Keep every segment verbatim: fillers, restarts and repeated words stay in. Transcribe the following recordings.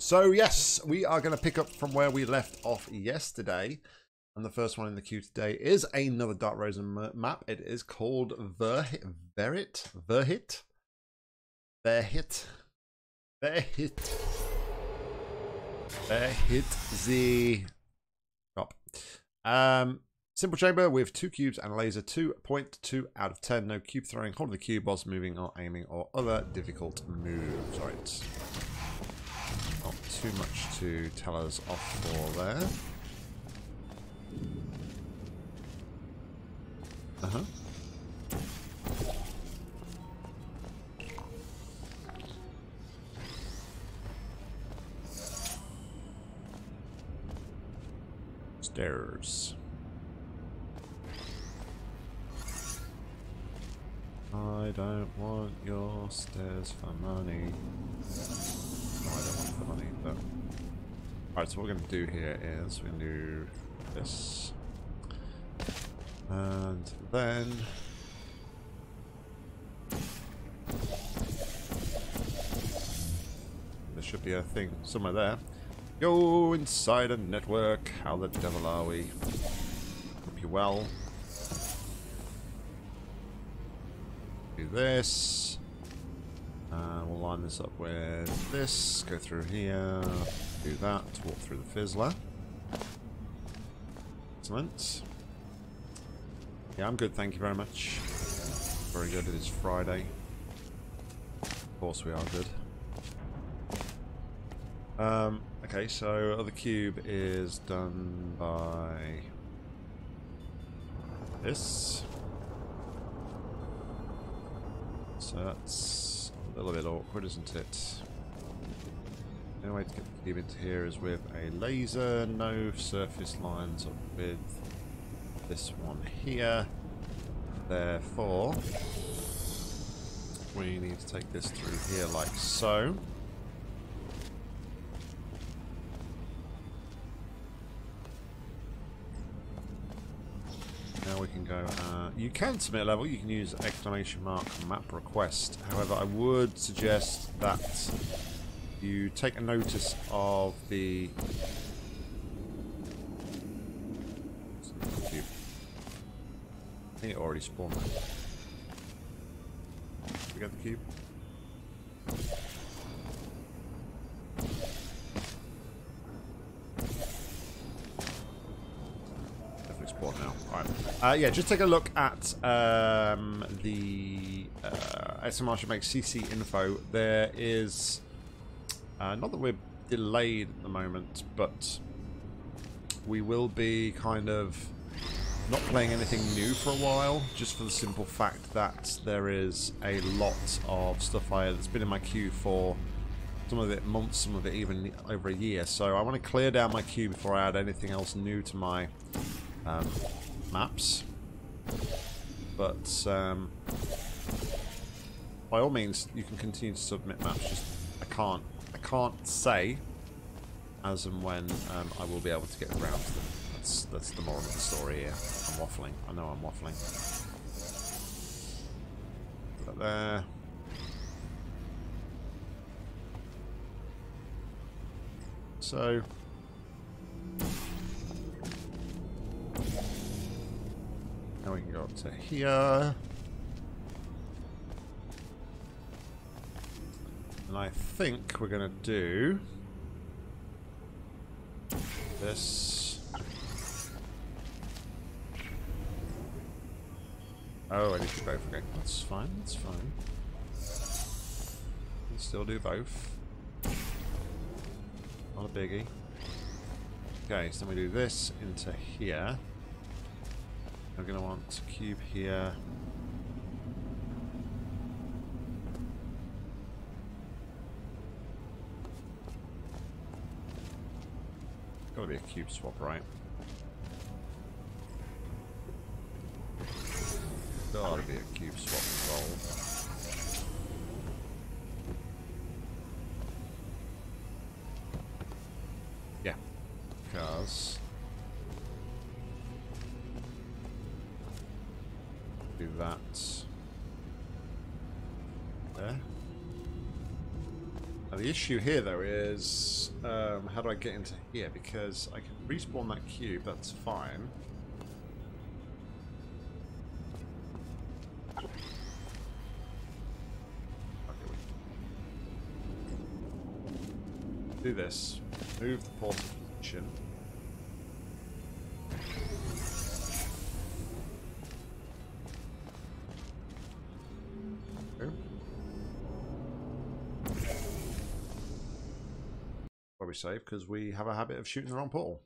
So yes, we are going to pick up from where we left off yesterday. And the first one in the queue today is another DarkRozen map. It is called Verhit. Verhit? Verhit? Verhit. Verhit. Verhit the shop. Um, simple chamber with two cubes and a laser. two point two out of ten. No cube throwing. Hold the cube whilst moving or aiming or other difficult moves. All right. Not too much to tell us off for there. Uh-huh. Stairs. I don't want your stairs for money. No, I don't want the money, but... Alright, so what we're going to do here is we're going to do this. And then... There should be a thing somewhere there. Go inside a network. How the devil are we? Hope you well. Do this. Uh, we'll line this up with this. Go through here. Do that. Walk through the fizzler. Excellent. Yeah, I'm good. Thank you very much. Very good. It is Friday. Of course we are good. Um, okay, so other cube is done by this. So that's a little bit awkward, isn't it? The only way to get the cube into here is with a laser. No surface lines up with this one here. Therefore, we need to take this through here like so. Now we can go, uh, you can submit a level, you can use exclamation mark map request. However, I would suggest that you take a notice of the... I think it already spawned. Did we get the cube? Definitely spawned now. Alright. Uh, yeah, just take a look at um, the uh, S M R should make C C info. There is... Uh, not that we're delayed at the moment, but we will be kind of... not playing anything new for a while, just for the simple fact that there is a lot of stuff here that's been in my queue for some of it months, some of it even over a year. So I want to clear down my queue before I add anything else new to my um, maps. But um, by all means, you can continue to submit maps. Just I can't, I can't say as and when um, I will be able to get around to them. That's, that's the moral of the story here. I'm waffling. I know I'm waffling. Put that there. So. Now we can go up to here. And I think we're going to do this. Oh, I need to do both, okay. That's fine, that's fine. Can still do both. Not a biggie. Okay, so then we do this into here. We're going to want cube here. Got to be a cube swap, right? Gotta be a cube swap involved. Yeah. Cars. Do that. There. Now the issue here though is is, um, how do I get into here? Because I can respawn that cube, that's fine. Do this. Move the portion. Okay. Well, we save because we have a habit of shooting the wrong portal.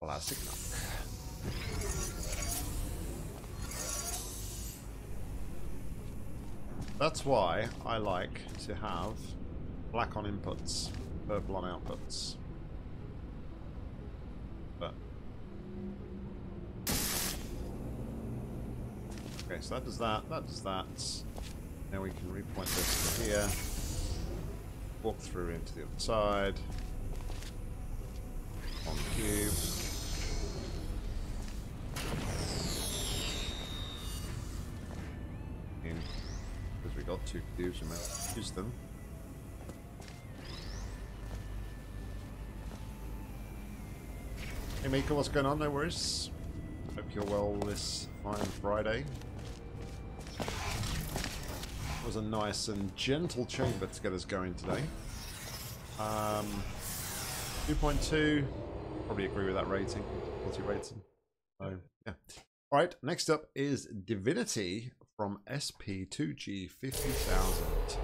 Classic enough. That's why I like to have black on inputs, purple on outputs. But okay, so that does that, that does that. Now we can repoint this to here. Walk through into the other side. On the cube. In. We got two cubes, we might use them. Hey Mika, what's going on? No worries. Hope you're well this fine Friday. It was a nice and gentle chamber to get us going today. Um, two point two, probably agree with that rating. What's your rating? So, yeah. Alright, next up is Divinity from S P two G five hundred thousand.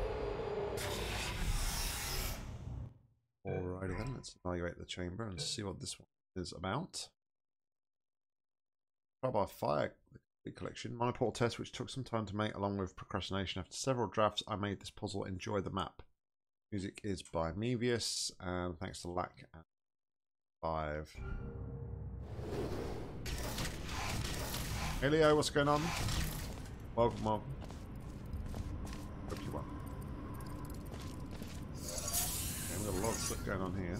Alrighty then, let's evaluate the chamber and see what this one is about. Grab our fire collection. Monoportal test, which took some time to make along with procrastination. After several drafts, I made this puzzle. Enjoy the map. Music is by Mevious, and thanks to Lack and Five. Hey Leo, what's going on? Welcome, welcome. Hope you well. Okay, we've got a lot of stuff going on here.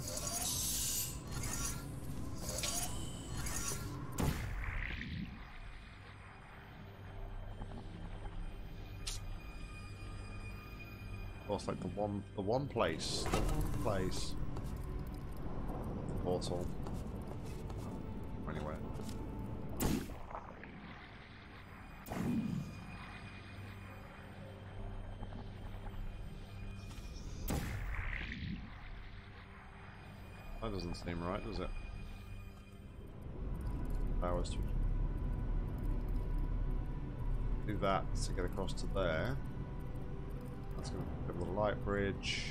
Of course, like the one, the one place, the one place, the portal. Anywhere. That doesn't seem right, does it? I was to do that to get across to there. That's going to go to the light bridge.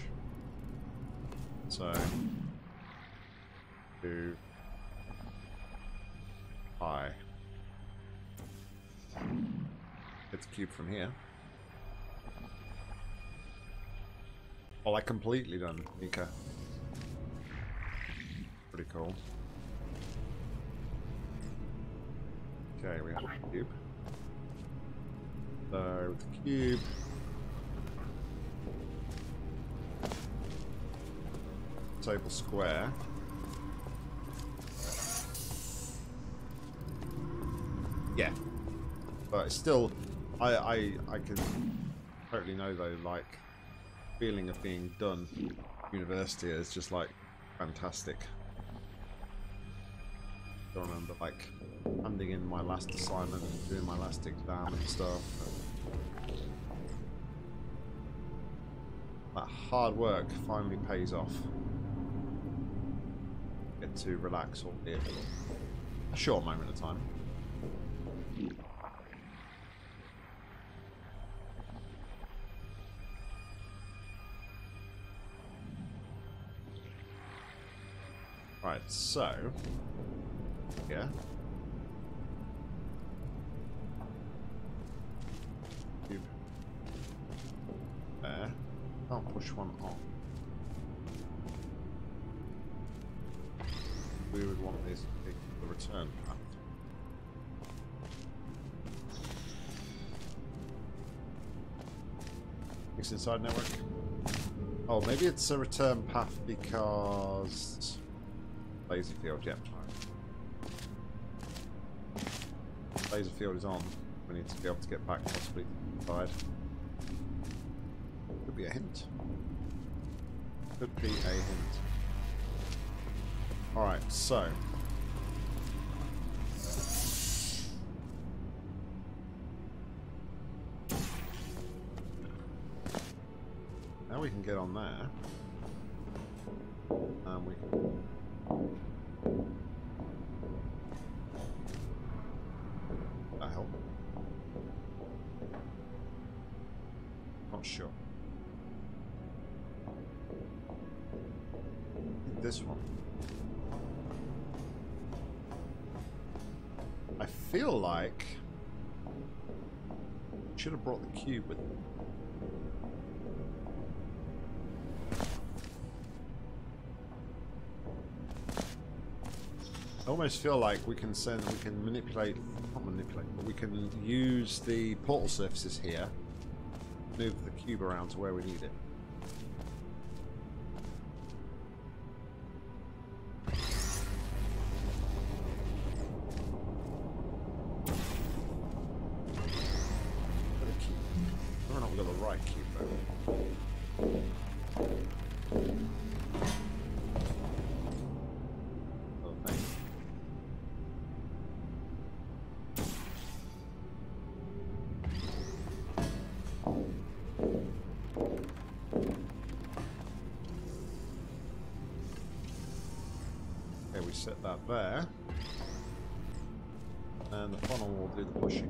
So, do I get the cube from here? Oh, I completely done, Mika. Pretty cool. Okay, we have a cube. So, with the cube. Table square. Yeah. But it's still, I, I, I can totally know though, like, feeling of being done at university is just like fantastic. I remember like handing in my last assignment and doing my last exam and stuff. That hard work finally pays off. Get to relax or be a short moment of time. Right, so. Yeah. Cube. There. Can't push one on. We would want this to be the return path. It's inside network. Oh, maybe it's a return path because lazy field. Yep. Laser field is on. We need to be able to get back possibly. Could be be a hint. Could be a hint. Alright, so. Now we can get on there. And we can... that help? Not sure. This one. I feel like I should have brought the cube with me. I almost feel like we can send, we can manipulate, not manipulate, but we can use the portal surfaces here, move the cube around to where we need it. Set that there, and the funnel will do the pushing.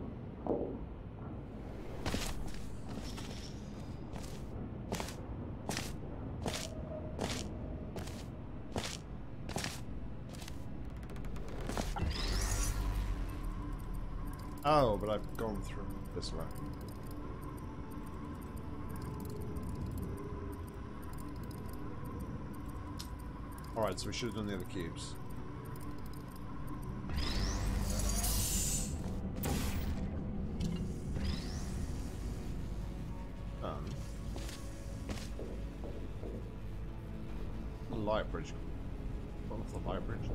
Oh, but I've gone through this way. Alright, so we should have done the other cubes. Bridge. What was the light bridge?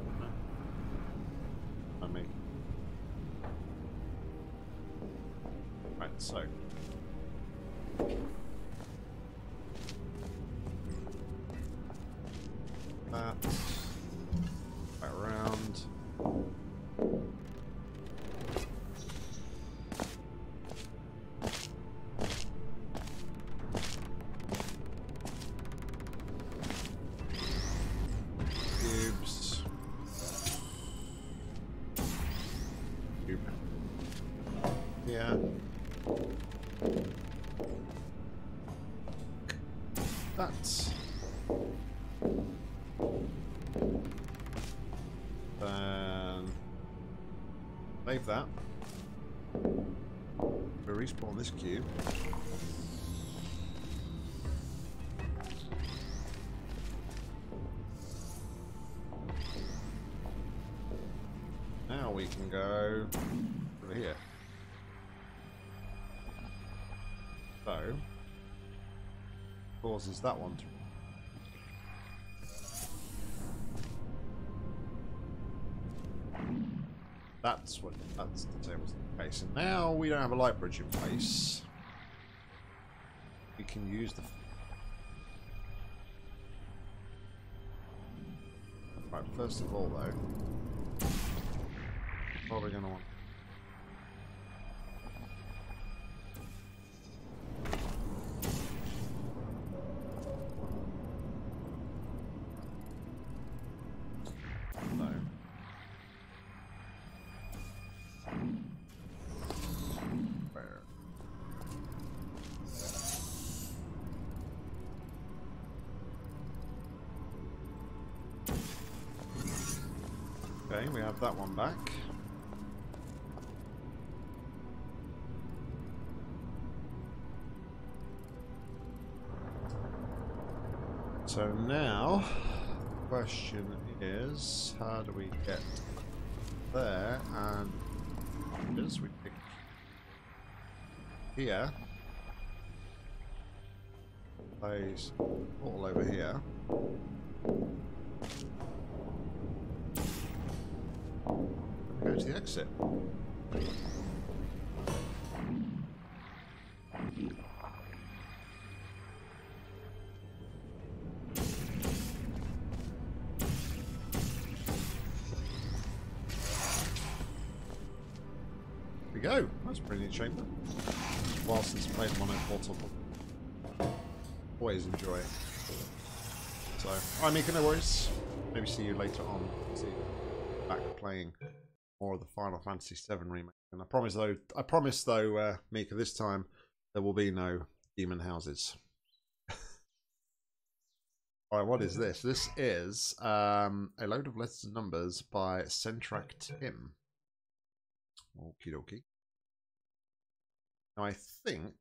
I mean. Right, so. That. Right around. That. We respawn this cube. Now we can go over here. So, causes that one to. That's what, that's the table's case. And now we don't have a light bridge in place. We can use the... Right, first of all though, probably gonna want... Okay, we have that one back. So now, the question is, how do we get there? And as we pick here, place all over here. Go to the exit. go. That's pretty neat shape. It's a while since I played one oh four Topple. Always enjoy it. So, alright Mika, no worries. Maybe see you later on. See you back playing more of the Final Fantasy seven remake. And I promise though, I promise though, uh, Mika, this time there will be no demon houses. Alright, what is this? This is um, a load of letters and numbers by Sentrak Tim. Okie dokie. Now I think,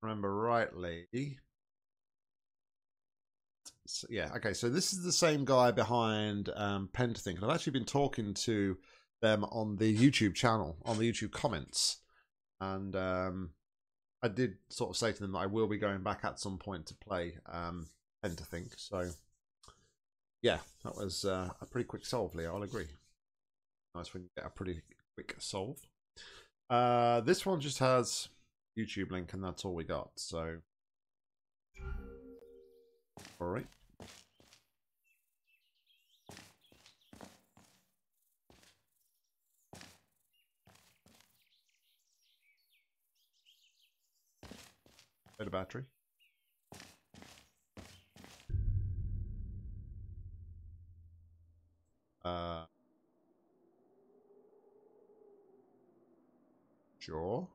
remember rightly. So, yeah, okay, so this is the same guy behind um, Pentthink. And I've actually been talking to them on the YouTube channel, on the YouTube comments. And um, I did sort of say to them that I will be going back at some point to play um, Pentthink. So, yeah, that was uh, a pretty quick solve, Leo, I'll agree. Nice when you get a pretty quick solve. Uh, this one just has YouTube link and that's all we got. So, all right. Bit of battery. Uh, sure.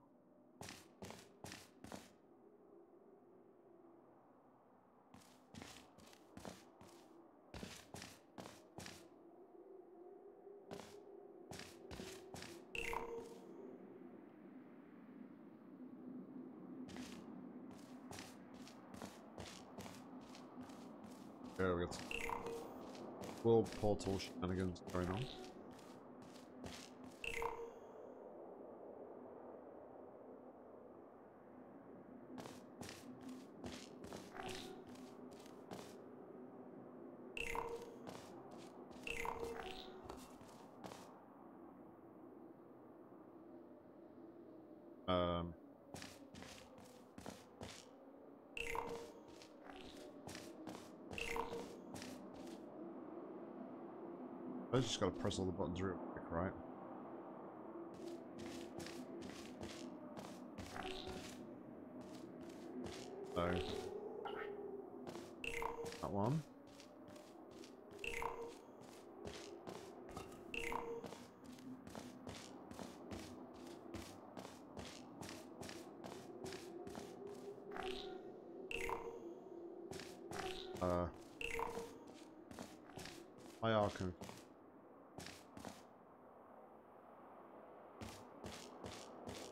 There we go. World portal shenanigans going on. Um. I just gotta press all the buttons real quick, right? So that one. Uh I are can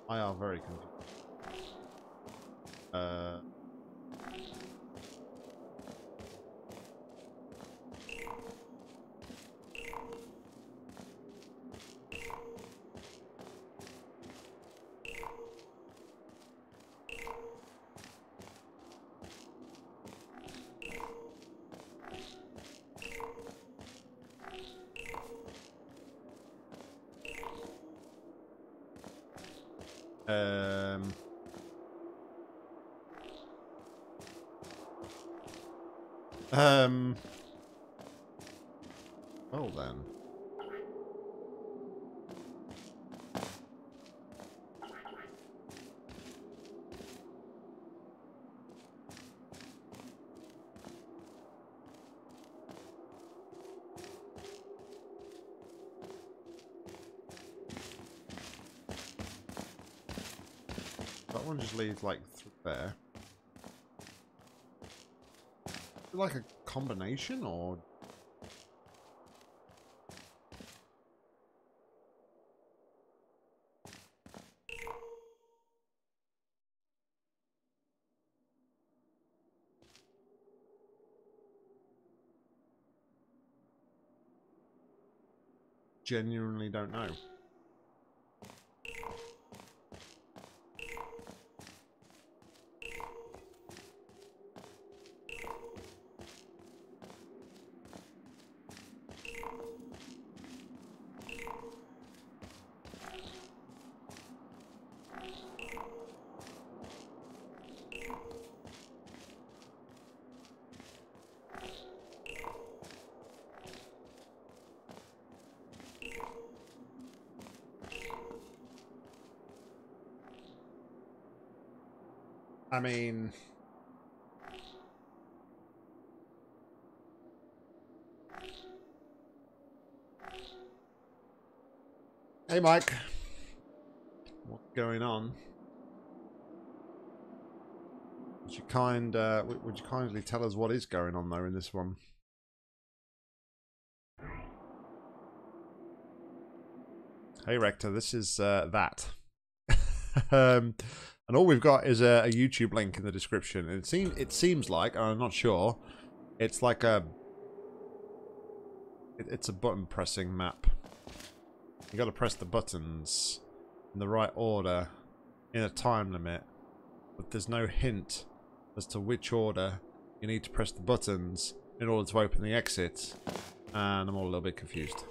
I are very confused. Uh, Um, um, well then. That one just leads like through there. Like a combination or genuinely don't know. I mean... Hey, Mike. What's going on? Would you kind, uh, would you kindly tell us what is going on though in this one? Hey, Rector. This is uh, that, um, and all we've got is a, a YouTube link in the description. It seems it seems like, and I'm not sure. It's like a, it, it's a button pressing map. You got to press the buttons in the right order in a time limit, but there's no hint as to which order you need to press the buttons in order to open the exit, and I'm all a little bit confused.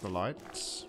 The lights.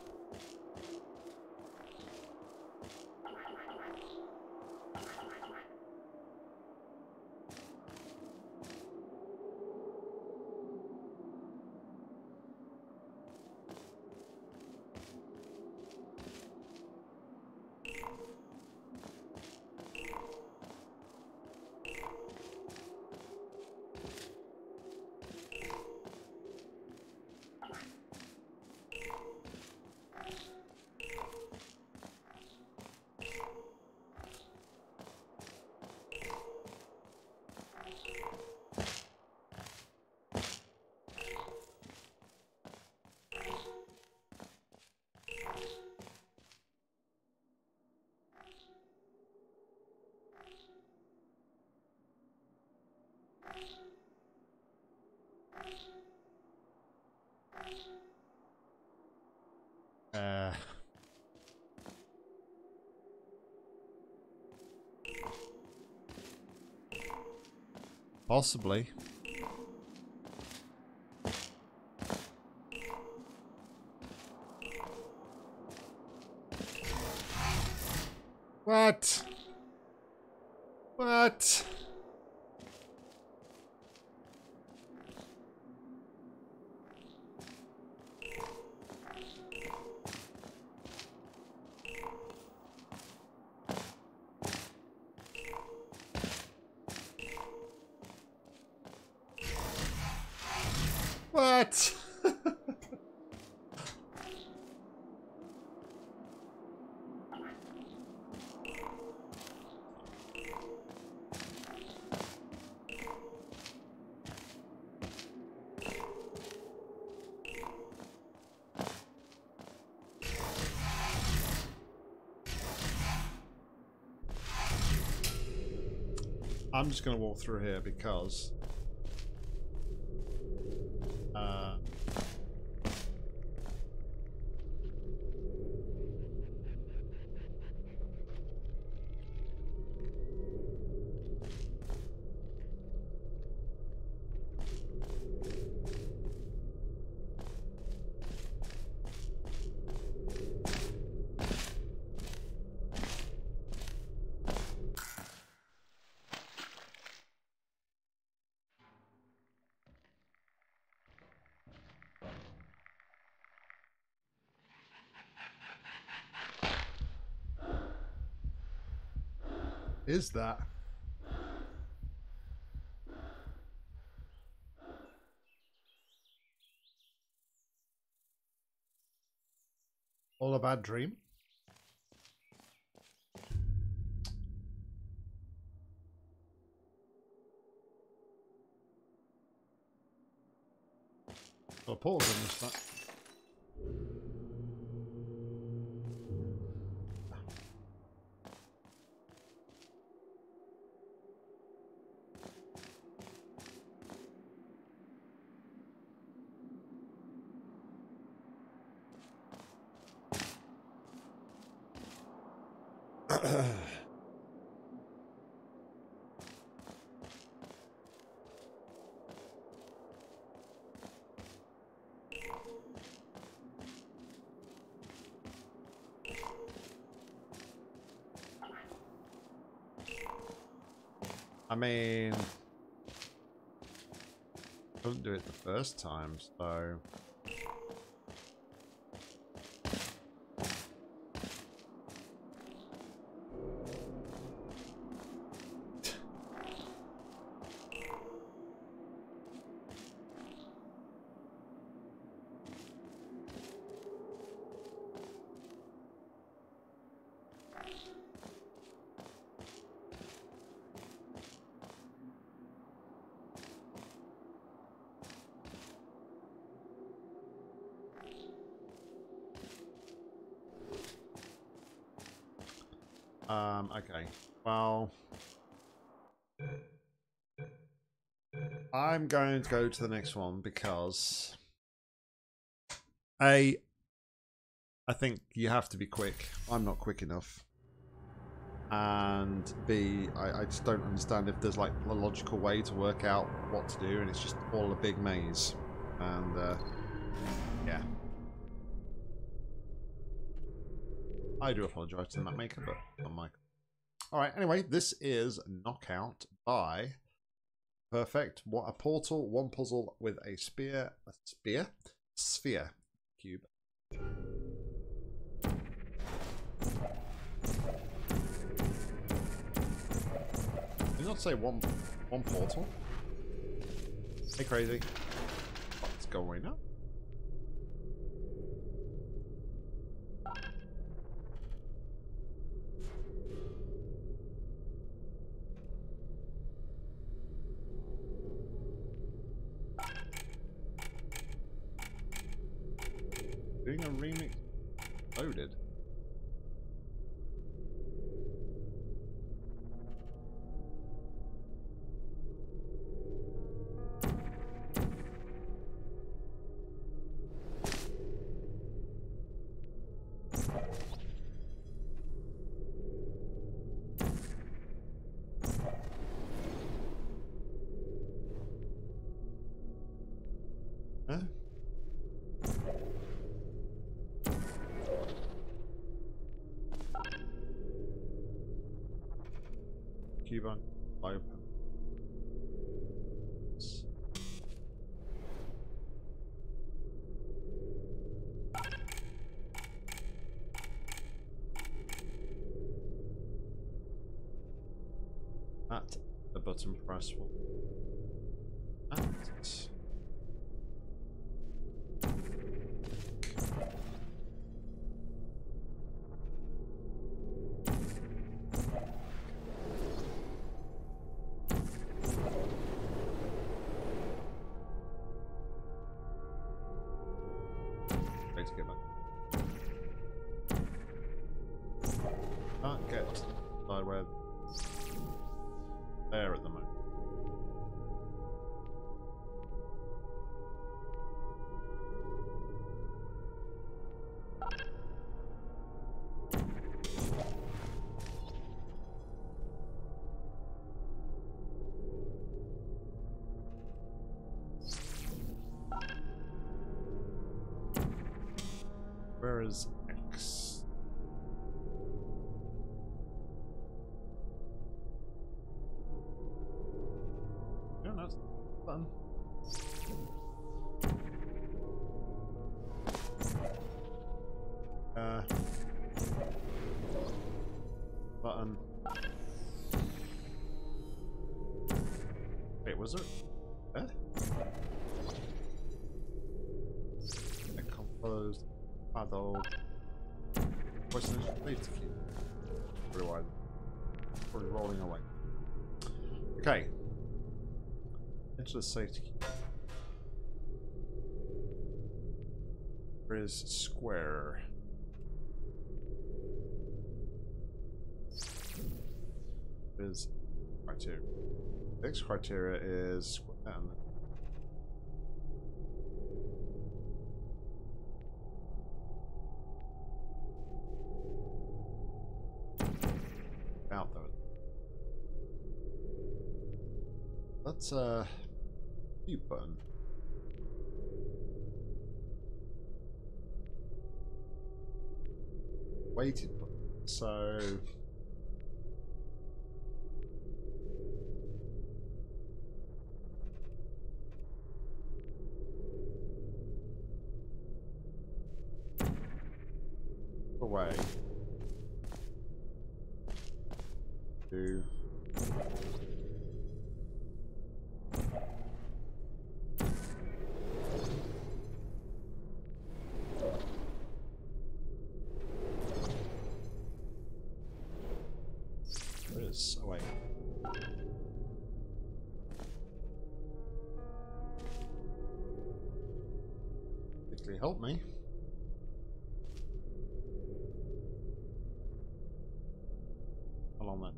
Uh, possibly. What? What? What? I'm just going to walk through here because... Is that? All a bad dream? I'll pause on this one. I mean, I couldn't do it the first time, so. Um, okay, well, I'm going to go to the next one because A, I think you have to be quick. I'm not quick enough. And B, I, I just don't understand if there's like a logical way to work out what to do, and it's just all a big maze. And uh, yeah. I do apologise to the mapmaker, but not Mike. Alright, anyway, this is Knockout by Perfect. What a portal, one puzzle with a spear, a spear, sphere, cube. Did not say one, one portal. Hey, crazy. What's going on? Doing a remix loaded. Huh? Cube on open. At the button press one. At where is X? No, that's fun. Uh, button. Wait, was it? Eh? I composed. Although, what's the lead to keep? Rewind. Probably rolling away. Okay. Enter the safety key. There is square. There is criteria. Next criteria is square. Um, out though. Let's uh mute button. Weighted button. So away. Do help me. Hold on then.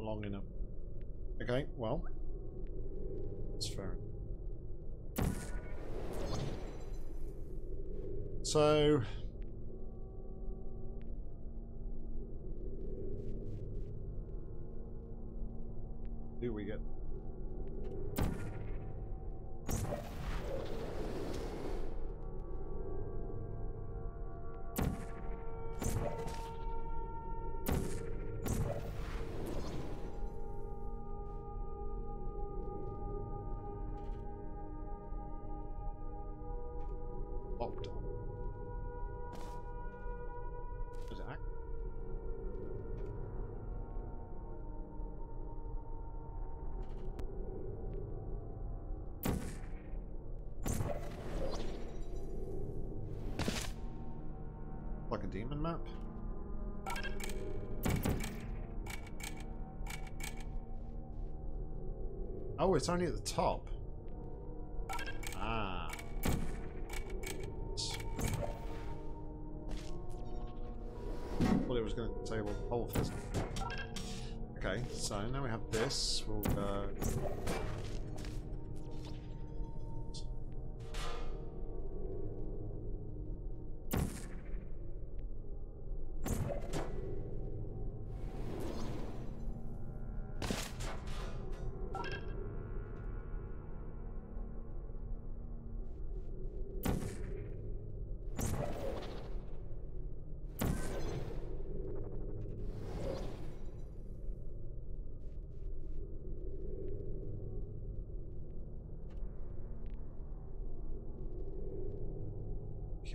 Long enough. Okay, well, that's fair. So do we get demon map? Oh, it's only at the top. Ah. Thought it was going to disable the whole thing. Okay, so now we have this. We'll go.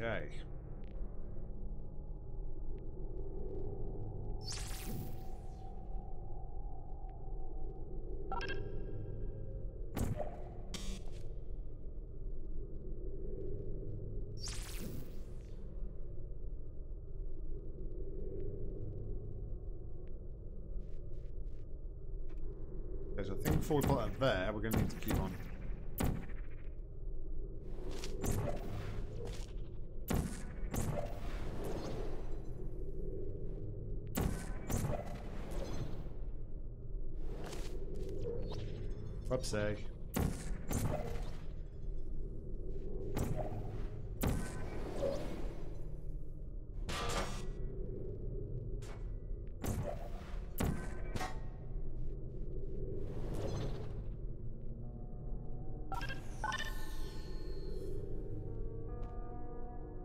Okay. There's a thing before we put that there, we're going to need to keep on. Say.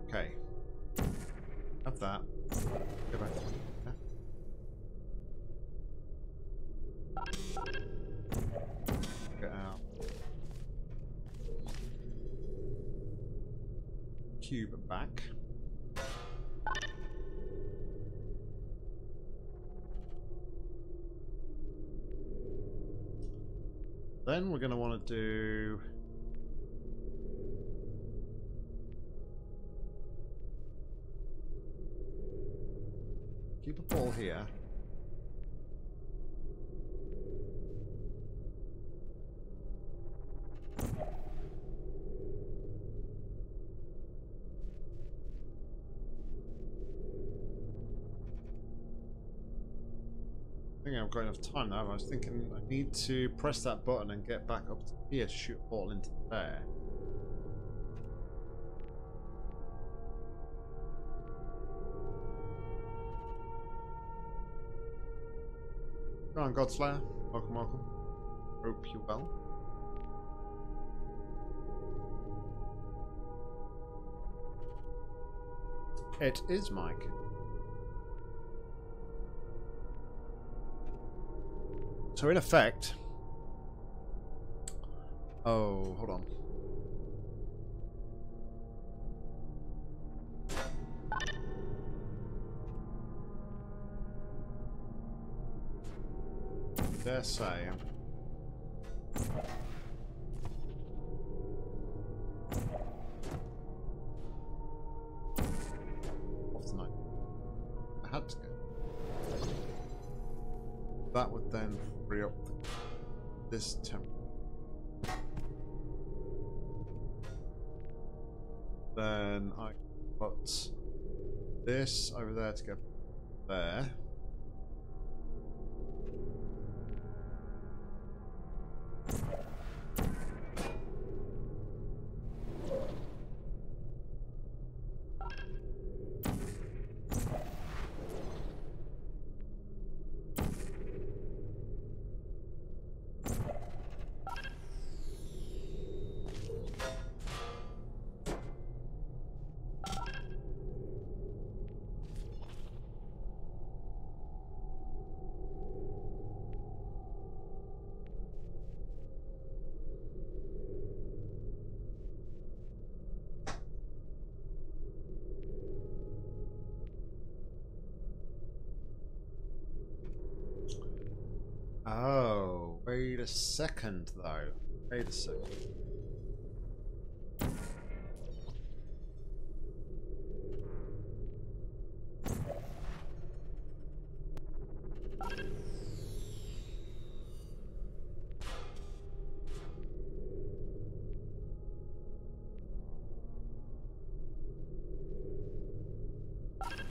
Okay. Have that. Go back. Cube back. Then we're going to want to do keep a ball here. I think I've got enough time now. I was thinking I need to press that button and get back up to here to shoot a ball into there. Go on, Godslayer. Welcome, welcome. Hope you're well. It is Mike. So in effect... Oh, hold on. Dare say. Off tonight. I had to go. That would then free up this temple. Then I put this over there to go there. Wait a second, though. Wait a second.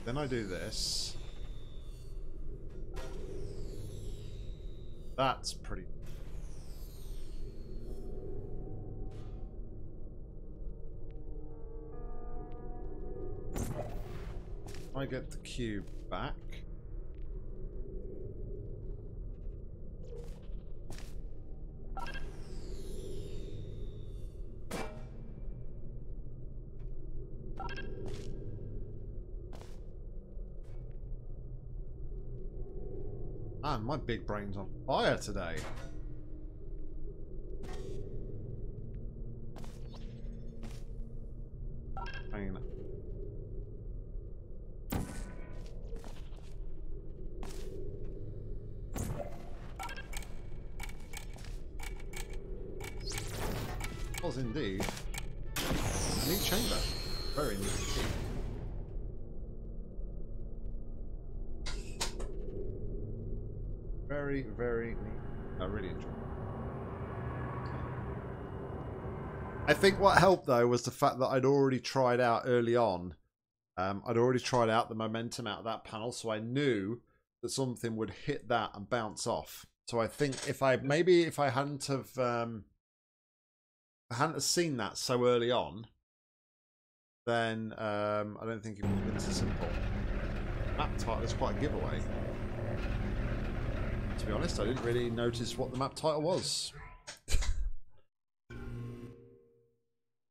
Then I do this. That's pretty... I get the cube back. Man, my big brain's on fire today. Indeed. A new chamber. Very nice. Very, very neat. I really enjoyed it. I think what helped though was the fact that I'd already tried out early on. Um, I'd already tried out the momentum out of that panel, so I knew that something would hit that and bounce off. So I think if I maybe if I hadn't have um, I hadn't seen that so early on, then um, I don't think it would have been so simple. Map title is quite a giveaway. To be honest, I didn't really notice what the map title was.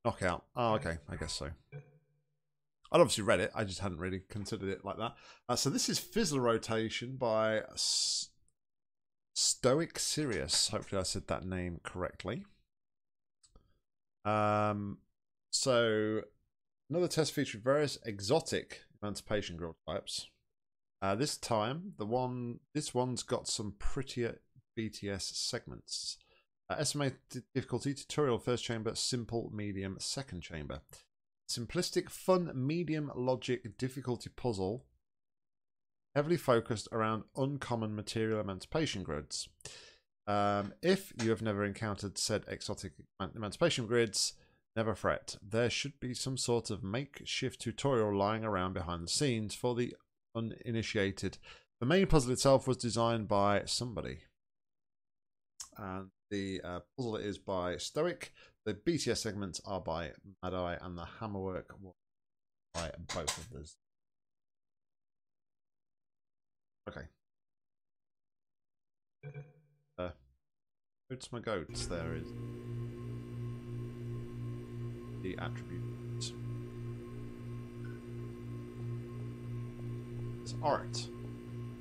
Knockout. Oh, okay. I guess so. I'd obviously read it. I just hadn't really considered it like that. Uh, so this is Fizzler Rotation by S Stoic Sirius. Hopefully I said that name correctly. Um, so another test featured various exotic emancipation grill types. Uh, this time, the one this one's got some prettier B T S segments. Uh, estimated difficulty: tutorial first chamber, simple medium second chamber, simplistic fun medium logic difficulty puzzle, heavily focused around uncommon material emancipation grids. Um, if you have never encountered said exotic emancipation grids, never fret. There should be some sort of makeshift tutorial lying around behind the scenes for the uninitiated, The main puzzle itself was designed by somebody. And the uh, puzzle is by Stoic. The B T S segments are by Mad Eye, and the hammerwork was by both of us. Okay. Uh, goats my goats, there is the attributes. It's art.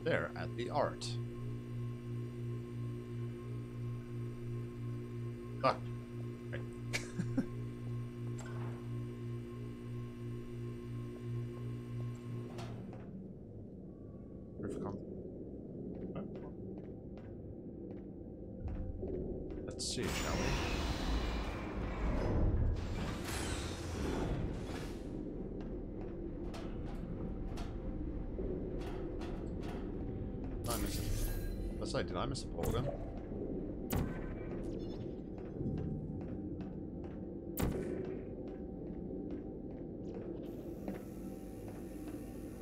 There at the art. Ah. Okay. Let's see, shall we? I miss it. Let's say, did I miss a pole then?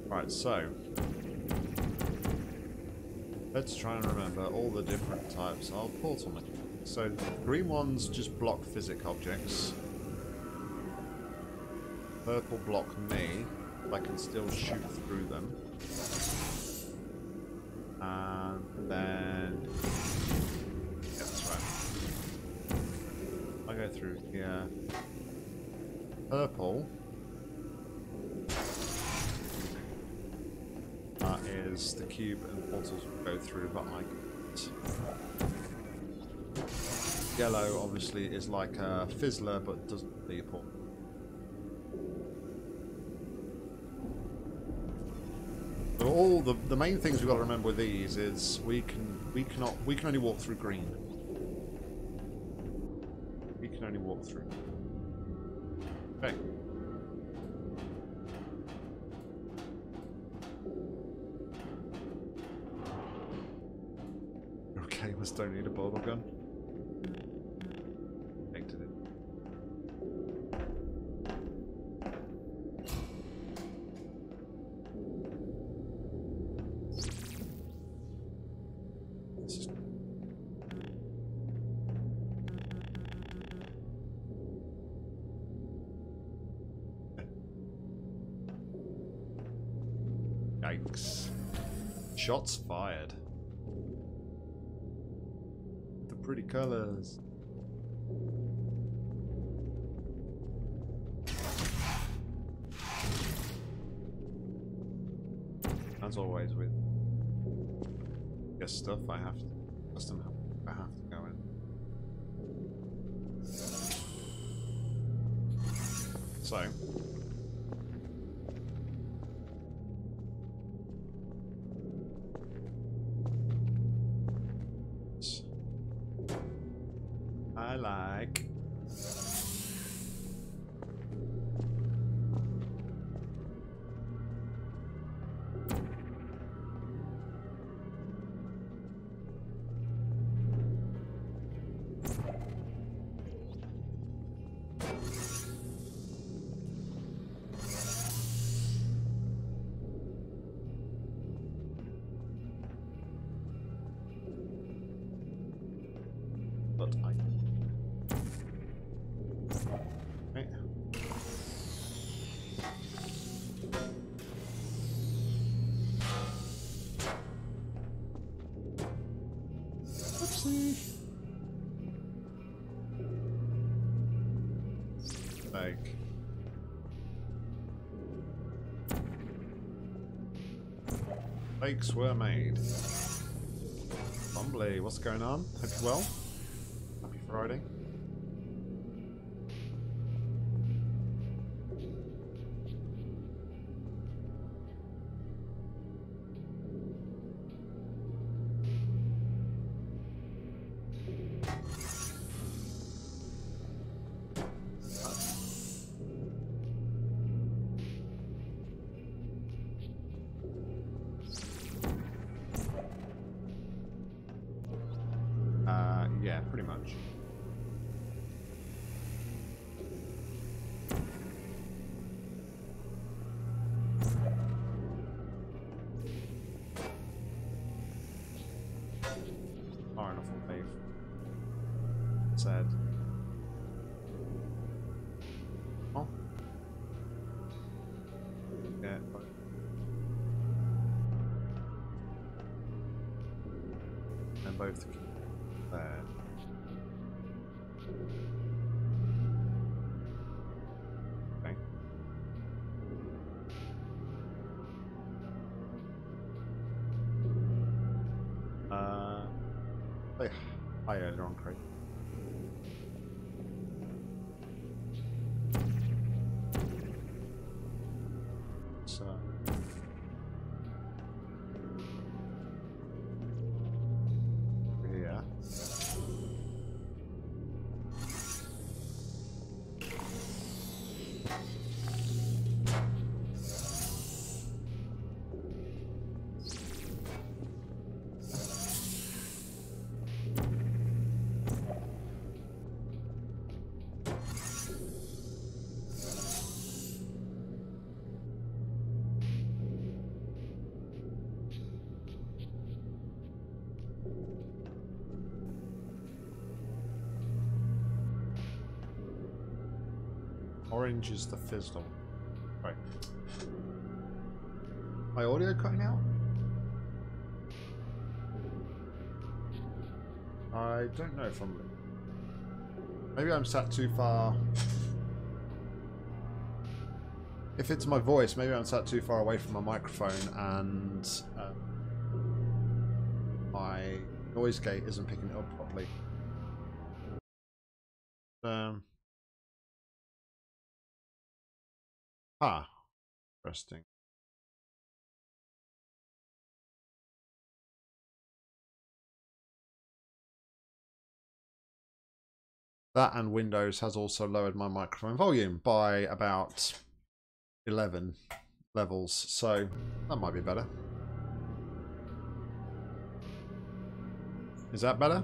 Right, so let's try and remember all the different types of portal mechanics. So the green ones just block physic objects. Purple block me, but I can still shoot through them. And then yeah, that's right. I go through here. Purple. That is the cube and portals will go through, but I can't. Yellow obviously is like a fizzler but doesn't leave a portal. So all the the main things we've got to remember with these is we can we cannot we can only walk through green. We can only walk through. Okay. Okay, we don't need a bubble gun. Yikes. Shots fired. The pretty colours. As always with yes stuff I have to custom I have to go in. So I like. But I like fakes were made. Bumbly, what's going on? Hope you're well. Happy Friday. Yeah, pretty much. sad. Oh. Yeah. And both there. Okay. Uh. Hi, earlier on, Craig. Orange is the Fizzler. Right. My audio cutting out? I don't know if I'm... Maybe I'm sat too far... If it's my voice, maybe I'm sat too far away from my microphone and... Uh, my noise gate isn't picking it up properly. Um... Ah, interesting. That and Windows has also lowered my microphone volume by about eleven levels, so that might be better. Is that better?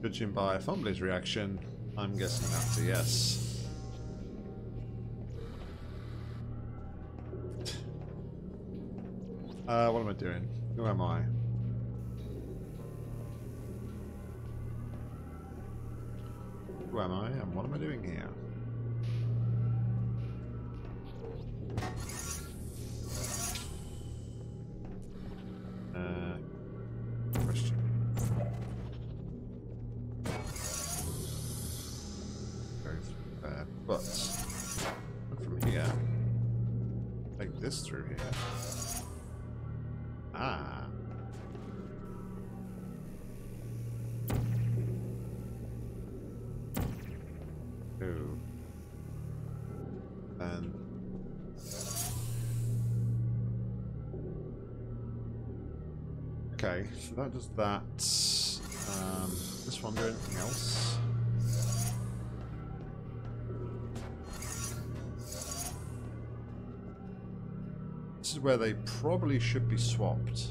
Judging by Fumbly's reaction, I'm guessing that's a yes. Uh, what am I doing? Who am I? Who am I and what am I doing here? So that does that. Um, this one do anything else? This is where they probably should be swapped.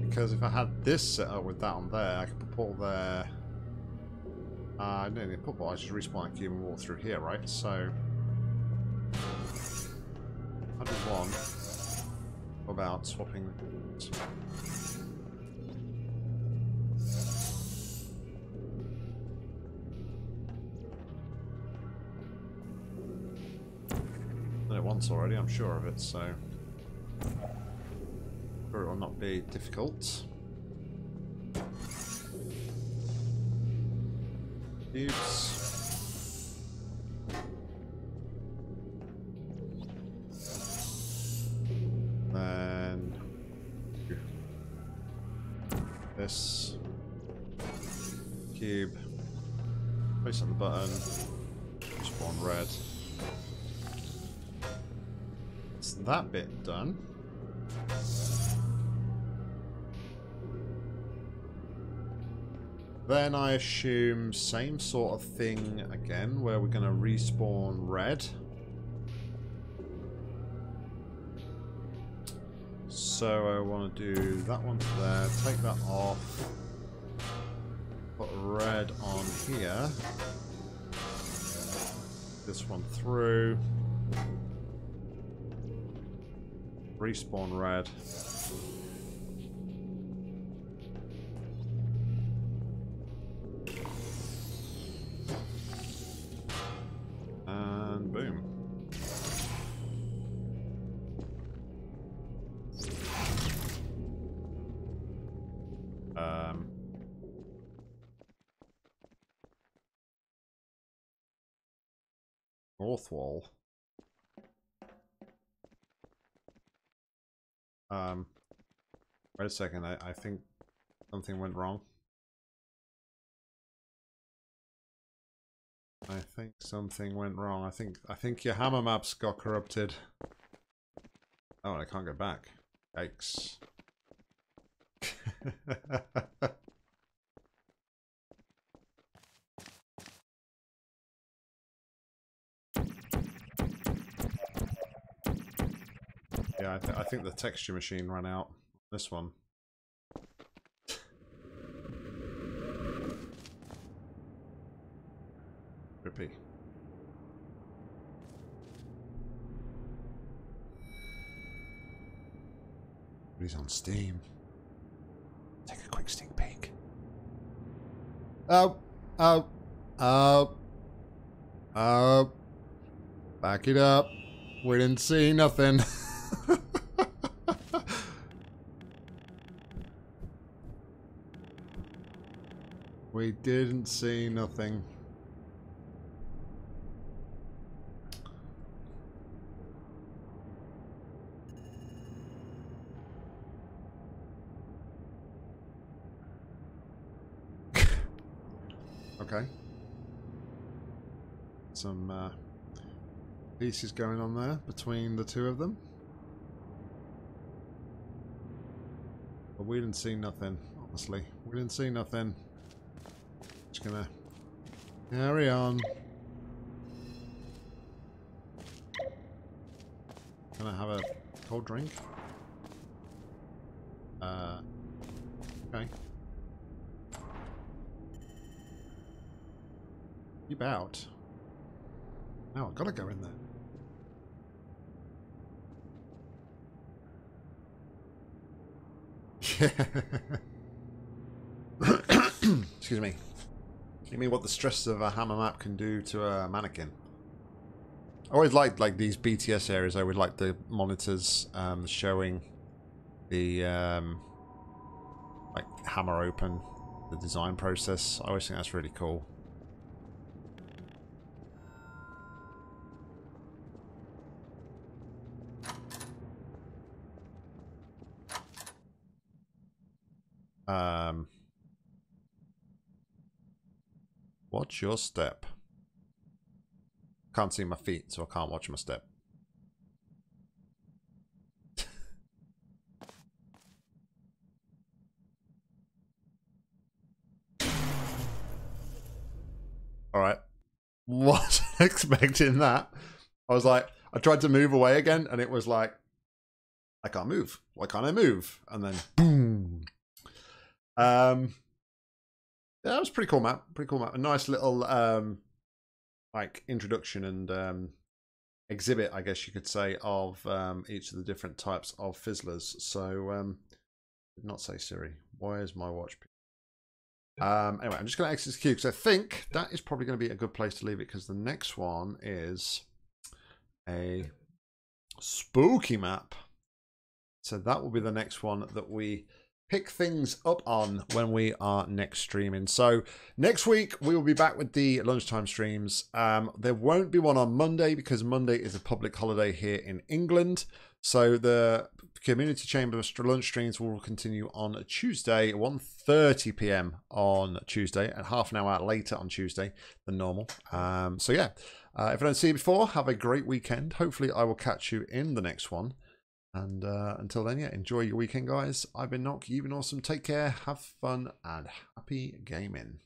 Because if I had this set up with that on there, I could put all there. Uh, I don't need to put what I should respawn a cube and walk through here, right? So. one hundred one about swapping the done it once already, I'm sure of it, so it will not be difficult. Oops. This cube, place on the button, spawn red. It's that bit done. Then I assume same sort of thing again, where we're going to respawn red. So I want to do that one to there, take that off, put red on here, this one through. Respawn red. And boom. Um. North wall. Um, wait a second, I, I think something went wrong. I think something went wrong. I think I think your hammer maps got corrupted. Oh, and I can't go back. Yikes. Yeah, I, th I think the texture machine ran out on this one. Rippy. He's on Steam. Take a quick sneak peek. Oh, oh, oh, oh. Back it up. We didn't see nothing. We didn't see nothing. Okay. Some uh, pieces going on there between the two of them. But we didn't see nothing, honestly. We didn't see nothing. Just gonna carry on. Gonna have a cold drink. Uh, okay. Keep out. Now I've gotta go in there. Yeah. Excuse me. You mean what the stress of a hammer map can do to a mannequin? I always liked like these B T S areas. I would like the monitors um, showing the um, like hammer open, the design process. I always think that's really cool. Um. Watch your step. Can't see my feet, so I can't watch my step. Alright. Wasn't expecting that. I was like, I tried to move away again, and it was like, I can't move. Why can't I move? And then, boom. Um... Yeah, that was a pretty cool map. Pretty cool map. A nice little um, like introduction and um, exhibit, I guess you could say, of um, each of the different types of fizzlers. So, um, did not say Siri. Why is my watch? Um, anyway, I'm just going to exit the queue because I think that is probably going to be a good place to leave it because the next one is a spooky map. So that will be the next one that we pick things up on when we are next streaming. So next week we will be back with the lunchtime streams. Um, there won't be one on Monday because Monday is a public holiday here in England. So the community chamber lunch streams will continue on Tuesday at one thirty p m on Tuesday and half an hour later on Tuesday than normal. Um, so yeah, uh, if I don't see you before, have a great weekend. Hopefully I will catch you in the next one. And uh, until then, yeah, enjoy your weekend, guys. I've been Nock. You've been awesome. Take care. Have fun and happy gaming.